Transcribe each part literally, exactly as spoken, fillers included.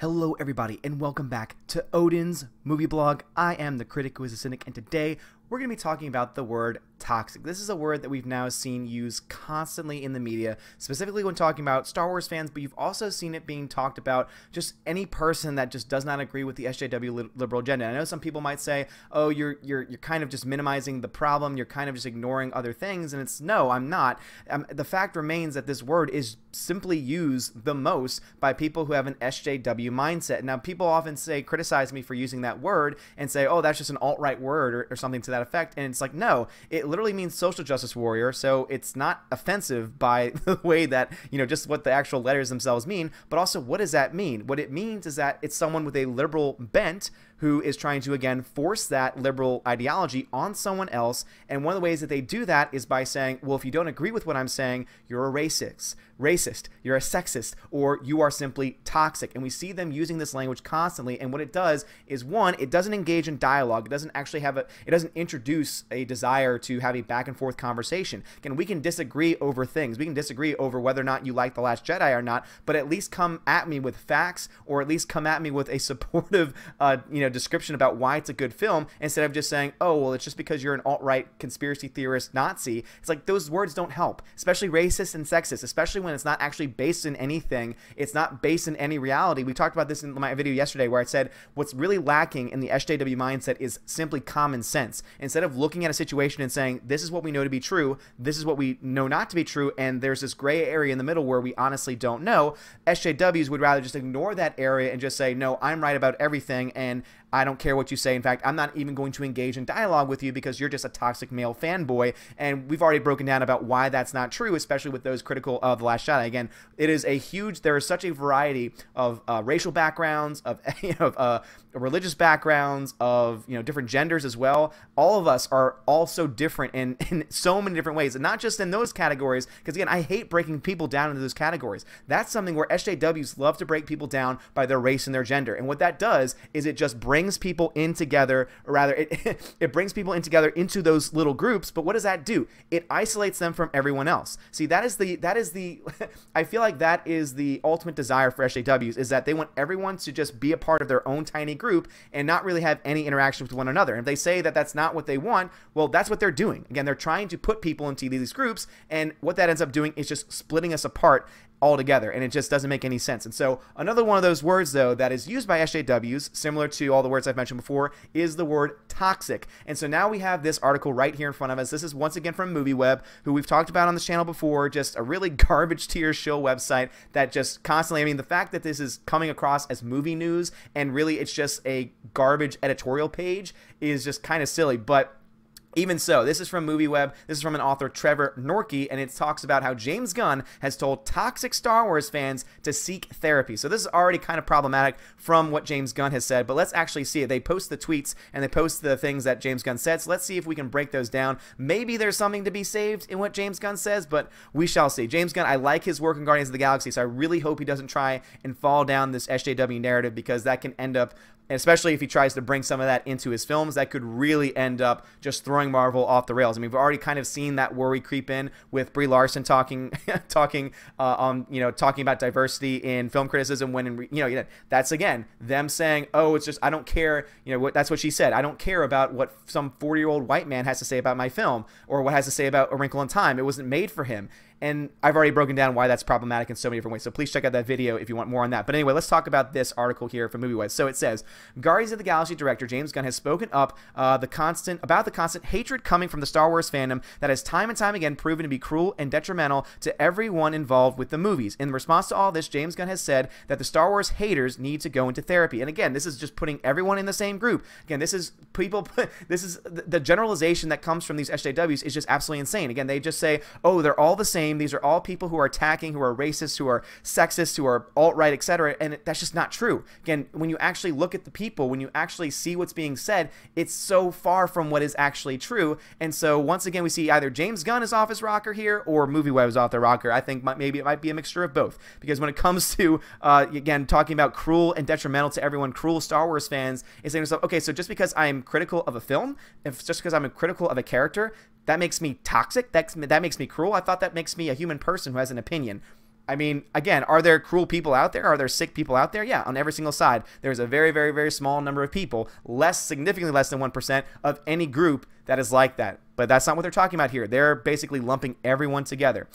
Hello everybody and welcome back to Odin's Movie Blog. I am the critic who is a cynic, and today we're going to be talking about the word toxic. This is a word that we've now seen used constantly in the media, specifically when talking about Star Wars fans, but you've also seen it being talked about just any person that just does not agree with the S J W liberal agenda. I know some people might say, oh, you're, you're, you're kind of just minimizing the problem, you're kind of just ignoring other things, and it's no, I'm not. Um, the fact remains that this word is simply used the most by people who have an S J W mindset. Now, people often say, criticize me for using that word and say, oh, that's just an alt-right word or, or something to that effect. And it's like, no, it literally means social justice warrior. So it's not offensive by the way that, you know, just what the actual letters themselves mean, but also what does that mean? What it means is that it's someone with a liberal bent who is trying to, again, force that liberal ideology on someone else. And one of the ways that they do that is by saying, well, if you don't agree with what I'm saying, you're a racist, racist, you're a sexist, or you are simply toxic. And we see them using this language constantly. And what it does is, one, it doesn't engage in dialogue. It doesn't actually have a, it doesn't introduce a desire to have a back and forth conversation. Again, we can disagree over things. We can disagree over whether or not you like The Last Jedi or not, but at least come at me with facts, or at least come at me with a supportive, uh, you know, description about why it's a good film, instead of just saying, oh, well, it's just because you're an alt-right conspiracy theorist Nazi. It's like, those words don't help, especially racist and sexist, especially when it's not actually based in anything. It's not based in any reality. We talked about this in my video yesterday where I said what's really lacking in the S J W mindset is simply common sense. Instead of looking at a situation and saying, this is what we know to be true, this is what we know not to be true, and there's this gray area in the middle where we honestly don't know, S J Ws would rather just ignore that area and just say, no, I'm right about everything, and I don't care what you say. In fact, I'm not even going to engage in dialogue with you because you're just a toxic male fanboy. And we've already broken down about why that's not true, especially with those critical of The Last Jedi. Again, it is a huge, there is such a variety of uh, racial backgrounds, of, you know, of uh, religious backgrounds, of, you know, different genders as well. All of us are all so different in, in so many different ways, and not just in those categories, because again, I hate breaking people down into those categories. That's something where S J Ws love to break people down by their race and their gender. And what that does is it just brings brings people in together, or rather it, it brings people in together into those little groups. But what does that do? It isolates them from everyone else. See, that is the, that is the, I feel like that is the ultimate desire for S J Ws, is that they want everyone to just be a part of their own tiny group and not really have any interaction with one another. And if they say that that's not what they want, well, that's what they're doing. Again, they're trying to put people into these groups, and what that ends up doing is just splitting us apart altogether, and it just doesn't make any sense. And so another one of those words, though, that is used by S J Ws, similar to all the words I've mentioned before, is the word toxic. And so now we have this article right here in front of us. This is once again from MovieWeb, who we've talked about on this channel before, just a really garbage tier shill website that just constantly, I mean, the fact that this is coming across as movie news and really it's just a garbage editorial page is just kind of silly. But even so, this is from MovieWeb. This is from an author, Trevor Norkey, and it talks about how James Gunn has told toxic Star Wars fans to seek therapy. So this is already kind of problematic from what James Gunn has said, but let's actually see it. They post the tweets and they post the things that James Gunn said, so let's see if we can break those down. Maybe there's something to be saved in what James Gunn says, but we shall see. James Gunn, I like his work in Guardians of the Galaxy, so I really hope he doesn't try and fall down this S J W narrative, because that can end up, especially if he tries to bring some of that into his films, that could really end up just throwing Marvel off the rails. I mean, we've already kind of seen that worry creep in with Brie Larson talking, talking, uh, um, you know, talking about diversity in film criticism. When, in re you know, that's again them saying, "Oh, it's just I don't care." You know, what, that's what she said. I don't care about what some forty-year-old white man has to say about my film, or what has to say about A Wrinkle in Time. It wasn't made for him. And I've already broken down why that's problematic in so many different ways, so please check out that video if you want more on that. But anyway, let's talk about this article here from MovieWeb. So it says, Guardians of the Galaxy director James Gunn has spoken up uh, the constant about the constant hatred coming from the Star Wars fandom that has time and time again proven to be cruel and detrimental to everyone involved with the movies. In response to all this, James Gunn has said that the Star Wars haters need to go into therapy. And again, this is just putting everyone in the same group. Again, this is people, this is the generalization that comes from these S J Ws is just absolutely insane. Again, they just say, oh, they're all the same. These are all people who are attacking, who are racist, who are sexist, who are alt-right, et cetera. And that's just not true. Again, when you actually look at the people, when you actually see what's being said, it's so far from what is actually true. And so once again, we see either James Gunn is off his rocker here, or MovieWeb is off their rocker. I think maybe it might be a mixture of both, because when it comes to, uh, again, talking about cruel and detrimental to everyone, cruel Star Wars fans is saying to themselves, okay, so just because I'm critical of a film, if just because I'm critical of a character, that makes me toxic, that, that makes me cruel. I thought that makes me a human person who has an opinion. I mean, again, are there cruel people out there? Are there sick people out there? Yeah, on every single side. There's a very, very, very small number of people, less, significantly less than one percent of any group that is like that. But that's not what they're talking about here. They're basically lumping everyone together.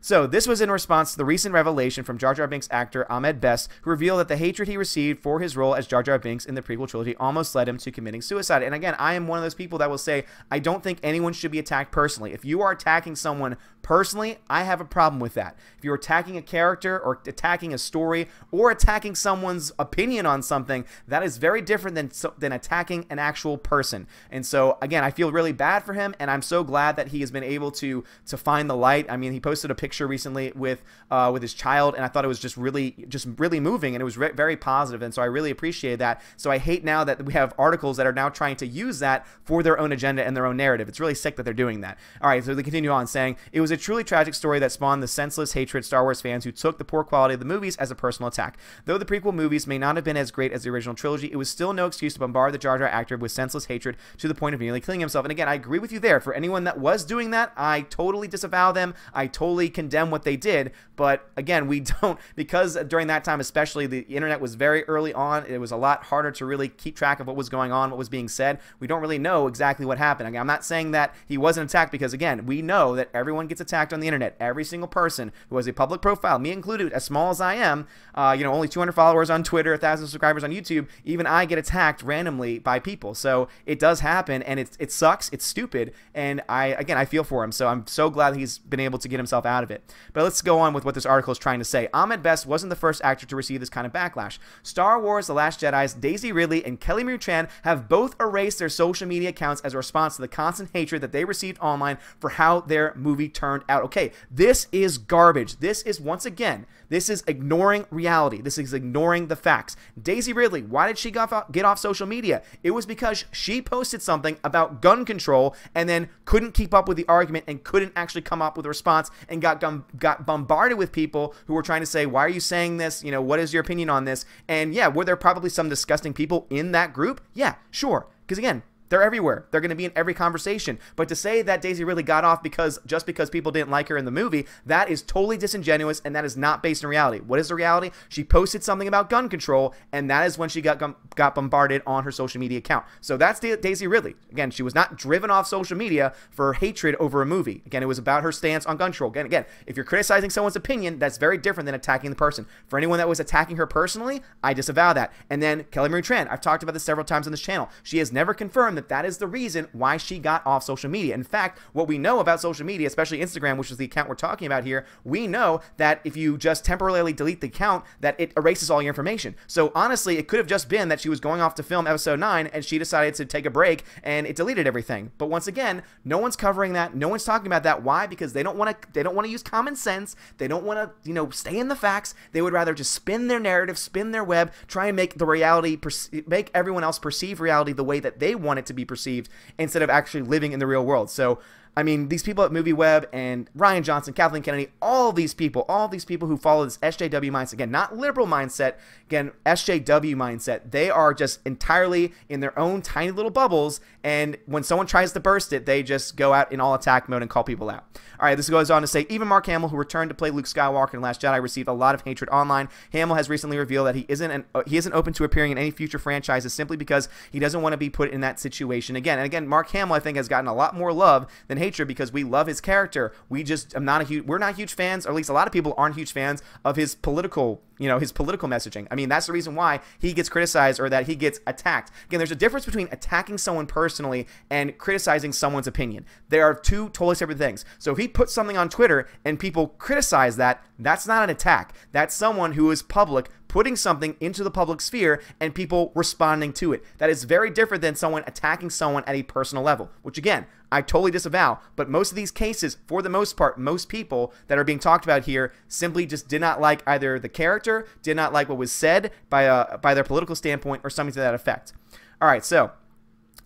So this was in response to the recent revelation from Jar Jar Binks actor Ahmed Best, who revealed that the hatred he received for his role as Jar Jar Binks in the prequel trilogy almost led him to committing suicide. And again, I am one of those people that will say, I don't think anyone should be attacked personally. If you are attacking someone personally, I have a problem with that. If you're attacking a character or attacking a story or attacking someone's opinion on something, that is very different than, than attacking an actual person. And so, again, I feel really bad for him, and I'm so glad that he has been able to, to find the light. I mean, he posted a picture recently with uh, with his child, and I thought it was just really just really moving, and it was re very positive, and so I really appreciated that. So I hate now that we have articles that are now trying to use that for their own agenda and their own narrative. It's really sick that they're doing that. All right, so they continue on saying, it was a truly tragic story that spawned the senseless hatred Star Wars fans who took the poor quality of the movies as a personal attack. Though the prequel movies may not have been as great as the original trilogy, it was still no excuse to bombard the Jar Jar actor with senseless hatred to the point of nearly killing himself. And again, I agree with you there. For anyone that was doing that, I totally disavow them. I totally can condemn what they did, but again, we don't, because during that time especially, the internet was very early on. It was a lot harder to really keep track of what was going on, what was being said. We don't really know exactly what happened. Again, I'm not saying that he wasn't attacked, because again, we know that everyone gets attacked on the internet. Every single person who has a public profile, me included, as small as I am, uh, you know, only two hundred followers on Twitter, one thousand subscribers on YouTube, even I get attacked randomly by people. So it does happen, and it, it sucks, it's stupid, and I, again, I feel for him. So I'm so glad he's been able to get himself out of it. It. But let's go on with what this article is trying to say. Ahmed Best wasn't the first actor to receive this kind of backlash. Star Wars, The Last Jedi's Daisy Ridley and Kelly Marie Tran have both erased their social media accounts as a response to the constant hatred that they received online for how their movie turned out. Okay, this is garbage. This is, once again, this is ignoring reality. This is ignoring the facts. Daisy Ridley, why did she get off, get off social media? It was because she posted something about gun control and then couldn't keep up with the argument and couldn't actually come up with a response and got got bombarded with people who were trying to say, why are you saying this? You know, what is your opinion on this? And yeah, were there probably some disgusting people in that group? Yeah, sure. Because again, they're everywhere. They're going to be in every conversation. But to say that Daisy Ridley got off because just because people didn't like her in the movie, that is totally disingenuous, and that is not based in reality. What is the reality? She posted something about gun control, and that is when she got got bombarded on her social media account. So that's da Daisy Ridley. Again, she was not driven off social media for hatred over a movie. Again, it was about her stance on gun control. Again, again, if you're criticizing someone's opinion, that's very different than attacking the person. For anyone that was attacking her personally, I disavow that. And then Kelly Marie Tran, I've talked about this several times on this channel. She has never confirmed that that is the reason why she got off social media. In fact, what we know about social media, especially Instagram, which is the account we're talking about here, we know that if you just temporarily delete the account, that it erases all your information. So honestly, it could have just been that she was going off to film episode nine and she decided to take a break and it deleted everything. But once again, no one's covering that. No one's talking about that. Why? Because they don't want to, they don't want to use common sense. They don't want to, you know, stay in the facts. They would rather just spin their narrative, spin their web, try and make the reality, make everyone else perceive reality the way that they want it to be perceived instead of actually living in the real world. So I mean, these people at MovieWeb and Rian Johnson, Kathleen Kennedy, all these people, all these people who follow this S J W mindset, again, not liberal mindset, again, S J W mindset, they are just entirely in their own tiny little bubbles, and when someone tries to burst it, they just go out in all attack mode and call people out. All right, this goes on to say, even Mark Hamill, who returned to play Luke Skywalker in Last Jedi, received a lot of hatred online. Hamill has recently revealed that he isn't, an, uh, he isn't open to appearing in any future franchises simply because he doesn't want to be put in that situation again. And again, Mark Hamill, I think, has gotten a lot more love than hatred because we love his character. We just I'm not a huge we're not huge fans, or at least a lot of people aren't huge fans of his political, you know, his political messaging. I mean, that's the reason why he gets criticized or that he gets attacked. Again, there's a difference between attacking someone personally and criticizing someone's opinion. There are two totally separate things. So if he puts something on Twitter and people criticize that, that's not an attack. That's someone who is public putting something into the public sphere and people responding to it. That is very different than someone attacking someone at a personal level, which again, I totally disavow. But most of these cases, for the most part, most people that are being talked about here simply just did not like either the character, did not like what was said by, a, by their political standpoint, or something to that effect. All right, so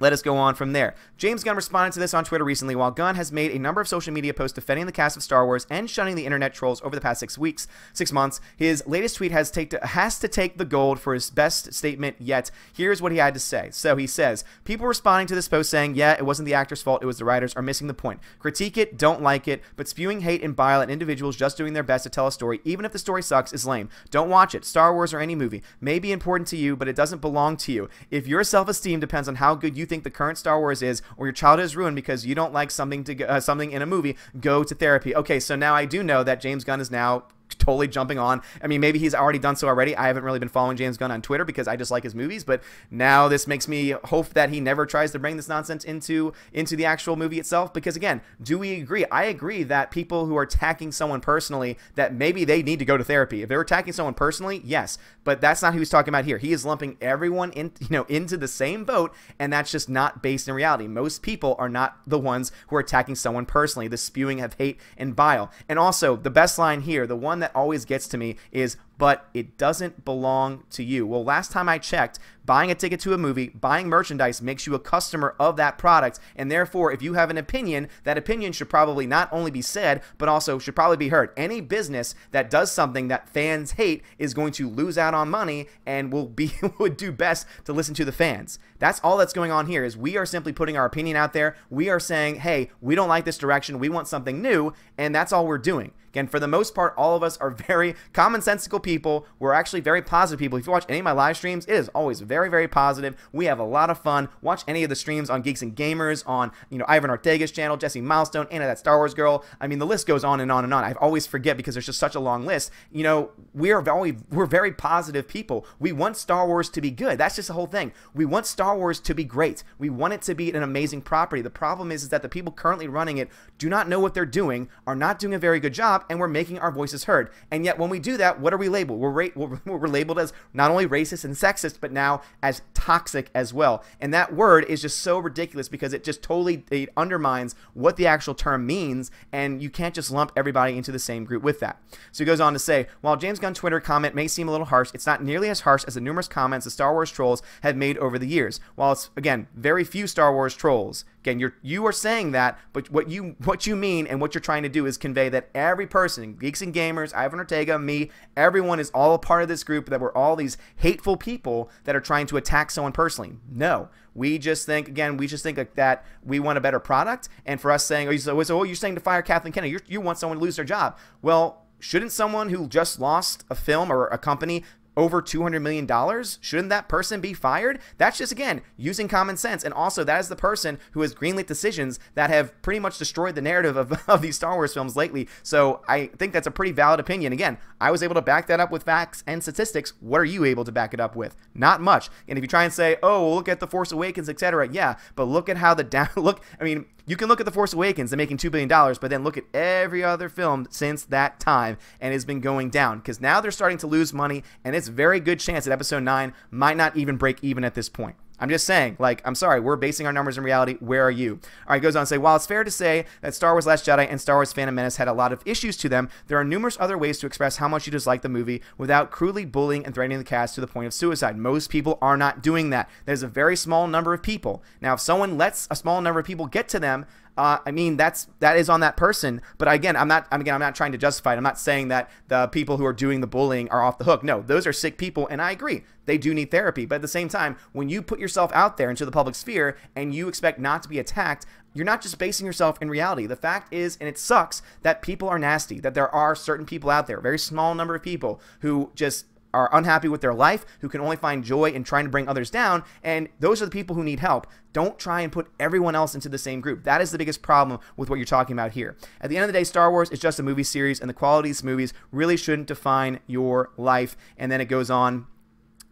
Let us go on from there. James Gunn responded to this on Twitter recently. While Gunn has made a number of social media posts defending the cast of Star Wars and shunning the internet trolls over the past six weeks, six months, his latest tweet has, take to, has to take the gold for his best statement yet. Here's what he had to say. So he says, people responding to this post saying, yeah, it wasn't the actor's fault, it was the writers, are missing the point. Critique it, don't like it, but spewing hate and bile at individuals just doing their best to tell a story, even if the story sucks, is lame. Don't watch it. Star Wars or any movie may be important to you, but it doesn't belong to you. If your self-esteem depends on how good you You think the current Star Wars is, or your childhood is ruined because you don't like something to go, uh, something in a movie, go to therapy. Okay, so now I do know that James Gunn is now totally jumping on. I mean, maybe he's already done so already. I haven't really been following James Gunn on Twitter because I just like his movies, but now this makes me hope that he never tries to bring this nonsense into into the actual movie itself, because again, do we agree? I agree that people who are attacking someone personally, that maybe they need to go to therapy. If they're attacking someone personally, yes, but that's not who he's talking about here. He is lumping everyone in, you know, into the same boat, and that's just not based in reality. Most people are not the ones who are attacking someone personally. The spewing of hate and bile. And also, the best line here, the one that that always gets to me is, but it doesn't belong to you. Well, last time I checked, buying a ticket to a movie, buying merchandise makes you a customer of that product, and therefore, if you have an opinion, that opinion should probably not only be said, but also should probably be heard. Any business that does something that fans hate is going to lose out on money and will be would do best to listen to the fans. That's all that's going on here, is we are simply putting our opinion out there. We are saying, hey, we don't like this direction, we want something new, and that's all we're doing. Again, for the most part, all of us are very commonsensical people. We're actually very positive people. If you watch any of my live streams, it is always very, very positive. We have a lot of fun. Watch any of the streams on Geeks and Gamers, on, you know, Ivan Ortega's channel, Jesse Milestone, Anna, that Star Wars Girl. I mean, the list goes on and on and on. I always forget because there's just such a long list. You know, we are very, we're very positive people. We want Star Wars to be good. That's just the whole thing. We want Star Wars to be great. We want it to be an amazing property. The problem is, is that the people currently running it do not know what they're doing, are not doing a very good job, and we're making our voices heard. And yet when we do that, what are we labeled? We're, ra we're, we're labeled as not only racist and sexist, but now as toxic as well. And that word is just so ridiculous because it just totally it undermines what the actual term means, and you can't just lump everybody into the same group with that. So he goes on to say, while James Gunn's Twitter comment may seem a little harsh, it's not nearly as harsh as the numerous comments the Star Wars trolls have made over the years. While it's, again, very few Star Wars trolls. Again, you're, you are saying that, but what you, what you mean and what you're trying to do is convey that every person, Geeks and Gamers, Ivan Ortega, me, everyone is all a part of this group, that we're all these hateful people that are trying to attack someone personally. No. We just think, again, we just think like that we want a better product, and for us saying, oh, you're, oh, you're saying to fire Kathleen Kennedy, you're, you want someone to lose their job. Well, shouldn't someone who just lost a film or a company over two hundred million dollars, shouldn't that person be fired? That's just, again, using common sense. And also, that is the person who has greenlit decisions that have pretty much destroyed the narrative of, of these Star Wars films lately. So I think that's a pretty valid opinion. Again, I was able to back that up with facts and statistics. What are you able to back it up with? Not much. And if you try and say, oh, well, look at The Force Awakens, et cetera. Yeah, but look at how the down, look, I mean, you can look at The Force Awakens, they're making two billion dollars, but then look at every other film since that time, and it's been going down, because now they're starting to lose money, and it's a very good chance that Episode nine might not even break even at this point. I'm just saying, like, I'm sorry, we're basing our numbers in reality. Where are you? All right, goes on to say, while it's fair to say that Star Wars Last Jedi and Star Wars Phantom Menace had a lot of issues to them, there are numerous other ways to express how much you dislike the movie without crudely bullying and threatening the cast to the point of suicide. Most people are not doing that. There's a very small number of people. Now, if someone lets a small number of people get to them, Uh, I mean, that's that is on that person. But again, I'm not. I'm, again, I'm not trying to justify it. I'm not saying that the people who are doing the bullying are off the hook. No, those are sick people, and I agree they do need therapy. But at the same time, when you put yourself out there into the public sphere and you expect not to be attacked, you're not just basing yourself in reality. The fact is, and it sucks, that people are nasty. That there are certain people out there, a very small number of people who just are unhappy with their life, who can only find joy in trying to bring others down, and those are the people who need help. Don't try and put everyone else into the same group. That is the biggest problem with what you're talking about here. At the end of the day, Star Wars is just a movie series, and the quality of these movies really shouldn't define your life. And then it goes on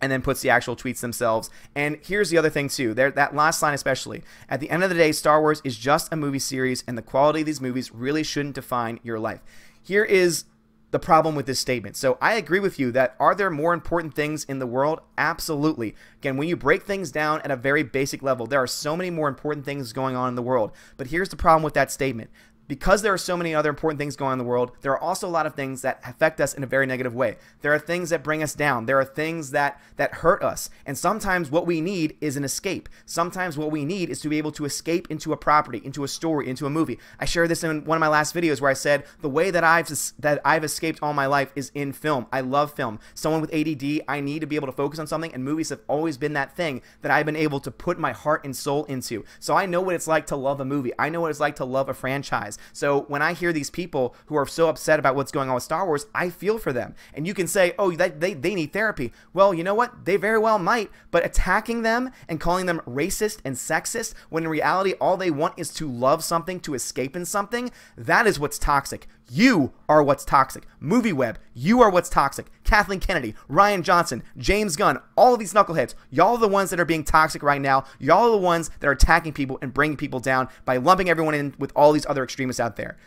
and then puts the actual tweets themselves. And here's the other thing too, there, that last line especially. At the end of the day, Star Wars is just a movie series, and the quality of these movies really shouldn't define your life. Here is the problem with this statement. So I agree with you that are there more important things in the world? Absolutely. Again, when you break things down at a very basic level, there are so many more important things going on in the world. But here's the problem with that statement. because there are so many other important things going on in the world, there are also a lot of things that affect us in a very negative way. There are things that bring us down. There are things that, that hurt us. And sometimes what we need is an escape. Sometimes what we need is to be able to escape into a property, into a story, into a movie. I shared this in one of my last videos where I said, the way that I've, that I've escaped all my life is in film. I love film. Someone with A D D, I need to be able to focus on something, and movies have always been that thing that I've been able to put my heart and soul into. So I know what it's like to love a movie. I know what it's like to love a franchise. So when I hear these people who are so upset about what's going on with Star Wars, I feel for them. And you can say, oh, that, they, they need therapy. Well, you know what? They very well might, but attacking them and calling them racist and sexist, when in reality all they want is to love something, to escape in something, that is what's toxic. You are what's toxic. MovieWeb, you are what's toxic. Kathleen Kennedy, Rian Johnson, James Gunn, all of these knuckleheads, y'all are the ones that are being toxic right now. Y'all are the ones that are attacking people and bringing people down by lumping everyone in with all these other extremists out there.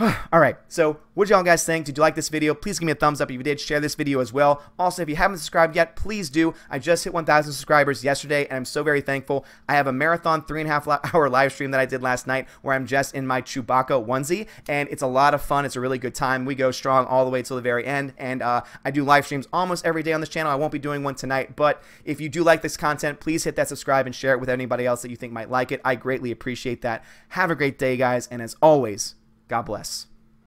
All right, so what did y'all guys think? Did you like this video? Please give me a thumbs up if you did. Share this video as well. Also, if you haven't subscribed yet, please do. I just hit one thousand subscribers yesterday, and I'm so very thankful. I have a marathon three and a half hour live stream that I did last night where I'm just in my Chewbacca onesie, and it's a lot of fun. It's a really good time. We go strong all the way till the very end, and uh, I do live streams almost every day on this channel. I won't be doing one tonight, but if you do like this content, please hit that subscribe and share it with anybody else that you think might like it. I greatly appreciate that. Have a great day, guys, and as always, God bless.